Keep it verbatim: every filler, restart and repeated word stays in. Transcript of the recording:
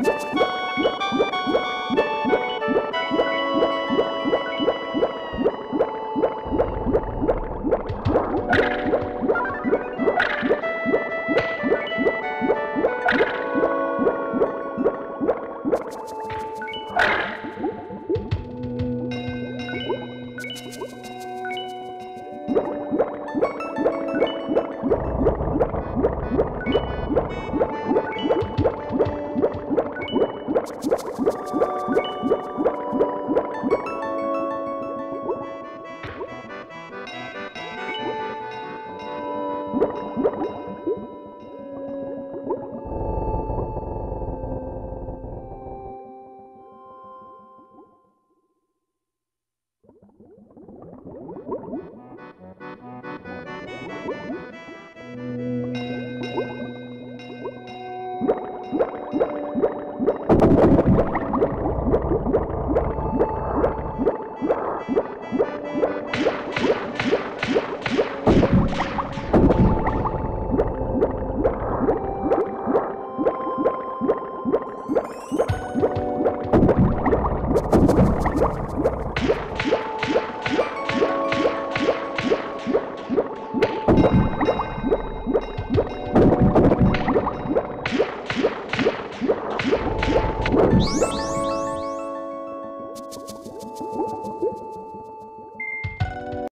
Yes.